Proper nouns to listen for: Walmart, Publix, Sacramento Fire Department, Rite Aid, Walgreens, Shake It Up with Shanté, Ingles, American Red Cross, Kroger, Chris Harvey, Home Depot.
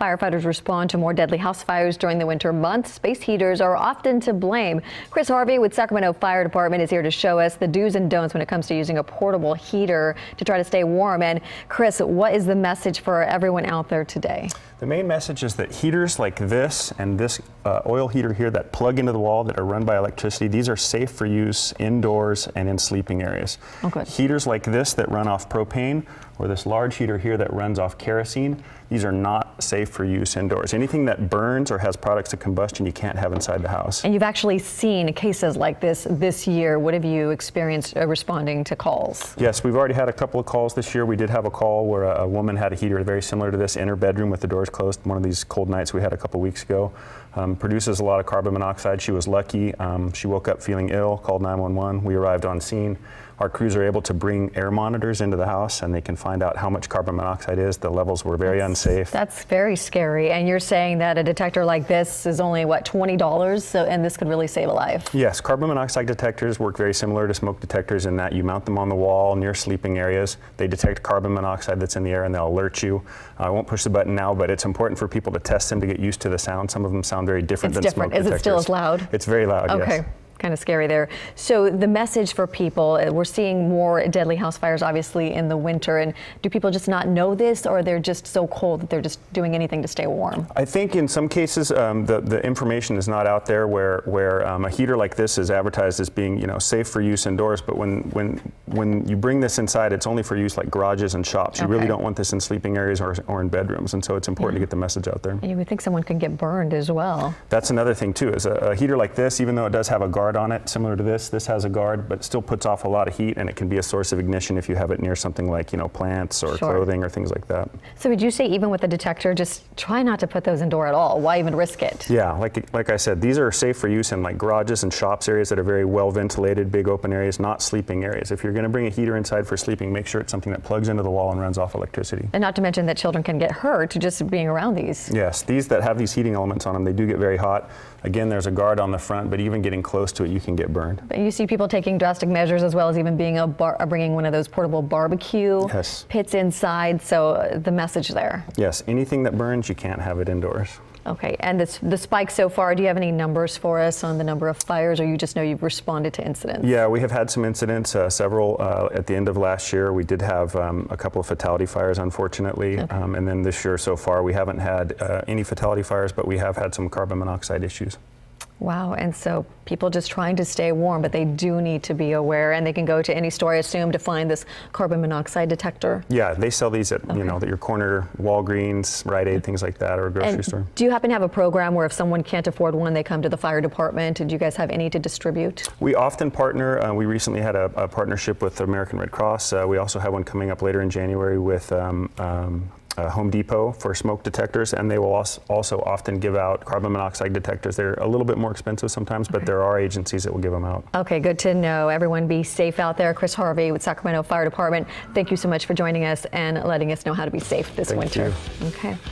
Firefighters respond to more deadly house fires during the winter months. Space heaters are often to blame. Chris Harvey with Sacramento Fire Department is here to show us the do's and don'ts when it comes to using a portable heater to try to stay warm. And Chris, what is the message for everyone out there today? The main message is that heaters like this and this oil heater here that plug into the wall that are run by electricity, these are safe for use indoors and in sleeping areas. Okay. Heaters like this that run off propane or this large heater here that runs off kerosene, these are not safe for use indoors. Anything that burns or has products of combustion you can't have inside the house. And you've actually seen cases like this year. What have you experienced responding to calls? Yes, we've already had a couple of calls this year. We did have a call where a woman had a heater very similar to this in her bedroom with the doors closed. One of these cold nights we had a couple weeks ago. Produces a lot of carbon monoxide. She was lucky. She woke up feeling ill, called 911. We arrived on scene. Our crews are able to bring air monitors into the house and they can find out how much carbon monoxide is. The levels were very unsafe. That's very scary. And you're saying that a detector like this is only, what, $20? So, and this could really save a life. Yes, carbon monoxide detectors work very similar to smoke detectors in that you mount them on the wall near sleeping areas. They detect carbon monoxide that's in the air and they'll alert you. I won't push the button now, but it's important for people to test them to get used to the sound. Some of them sound very different than smoke detectors. Is it still as loud? It's very loud, yes. Okay. Kind of scary there. So the message for people, we're seeing more deadly house fires obviously in the winter, and do people just not know this, or they're just so cold that they're just doing anything to stay warm? I think in some cases the information is not out there where a heater like this is advertised as being, you know, safe for use indoors, but when you bring this inside, it's only for use like garages and shops. Okay. You really don't want this in sleeping areas or in bedrooms, and so it's important to get the message out there. And you would think someone can get burned as well. That's another thing too, is a heater like this, even though it does have a guard on it, similar to this has a guard, but still puts off a lot of heat, and it can be a source of ignition if you have it near something like, you know, plants or clothing or things like that. So would you say even with the detector, just try not to put those indoor at all? Why even risk it? Yeah, like I said, these are safe for use in like garages and shops, areas that are very well ventilated, big open areas, not sleeping areas. If you're going to bring a heater inside for sleeping, make sure it's something that plugs into the wall and runs off electricity. And not to mention that children can get hurt just being around these. Yes, these that have these heating elements on them, they do get very hot. Again, there's a guard on the front, but even getting close to it, you can get burned. But you see people taking drastic measures, as well as even being bringing one of those portable barbecue pits inside. So the message there. Yes, anything that burns, you can't have it indoors. Okay, and the spike so far, do you have any numbers for us on the number of fires, or you just know you've responded to incidents? Yeah, we have had some incidents, several at the end of last year. We did have a couple of fatality fires, unfortunately, and then this year so far we haven't had any fatality fires, but we have had some carbon monoxide issues. Wow, and so people just trying to stay warm, but they do need to be aware, and they can go to any store, I assume, to find this carbon monoxide detector. Yeah, they sell these at, you know, at your corner, Walgreens, Rite Aid, things like that, or a grocery store. Do you happen to have a program where if someone can't afford one, they come to the fire department? Do you guys have any to distribute? We often partner. We recently had a partnership with the American Red Cross. We also have one coming up later in January with Home Depot for smoke detectors, and they will also often give out carbon monoxide detectors. They're a little bit more expensive sometimes, but there are agencies that will give them out. Okay, good to know. Everyone be safe out there. Chris Harvey with Sacramento Fire Department, thank you so much for joining us and letting us know how to be safe this winter. Thank you. Okay.